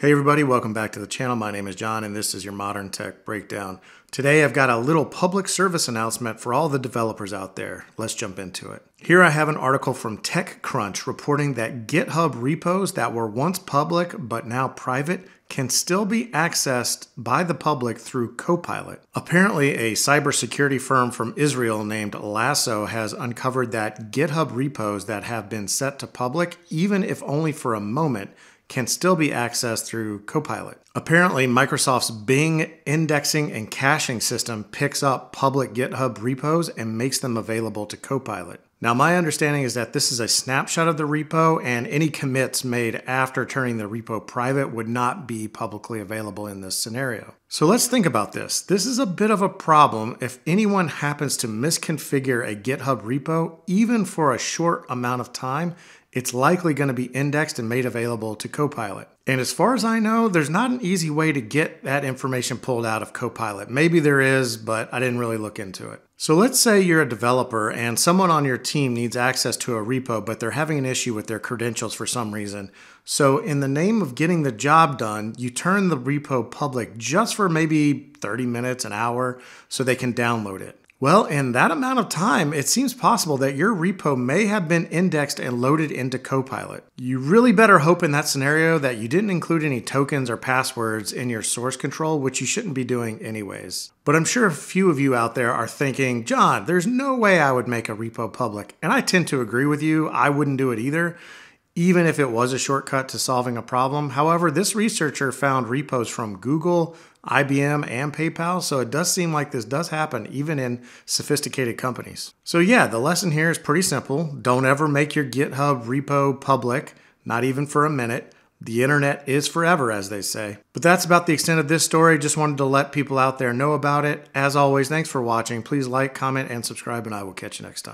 Hey everybody, welcome back to the channel. My name is John and this is your Modern Tech Breakdown. Today I've got a little public service announcement for all the developers out there. Let's jump into it. Here I have an article from TechCrunch reporting that GitHub repos that were once public but now private can still be accessed by the public through Copilot. Apparently, a cybersecurity firm from Israel named Lasso has uncovered that GitHub repos that have been set to public, even if only for a moment, can still be accessed through Copilot. Apparently, Microsoft's Bing indexing and caching system picks up public GitHub repos and makes them available to Copilot. Now, my understanding is that this is a snapshot of the repo, and any commits made after turning the repo private would not be publicly available in this scenario. So let's think about this. This is a bit of a problem if anyone happens to misconfigure a GitHub repo, even for a short amount of time. It's likely going to be indexed and made available to Copilot. And as far as I know, there's not an easy way to get that information pulled out of Copilot. Maybe there is, but I didn't really look into it. So let's say you're a developer and someone on your team needs access to a repo, but they're having an issue with their credentials for some reason. So in the name of getting the job done, you turn the repo public just for maybe 30 minutes, an hour, so they can download it. Well, in that amount of time, it seems possible that your repo may have been indexed and loaded into Copilot. You really better hope in that scenario that you didn't include any tokens or passwords in your source control, which you shouldn't be doing anyways. But I'm sure a few of you out there are thinking, John, there's no way I would make a repo public. And I tend to agree with you. I wouldn't do it either, even if it was a shortcut to solving a problem. However, this researcher found repos from Google, IBM, and PayPal, so it does seem like this does happen even in sophisticated companies. So yeah, the lesson here is pretty simple. Don't ever make your GitHub repo public, not even for a minute. The internet is forever, as they say. But that's about the extent of this story. Just wanted to let people out there know about it. As always, thanks for watching. Please like, comment, and subscribe, and I will catch you next time.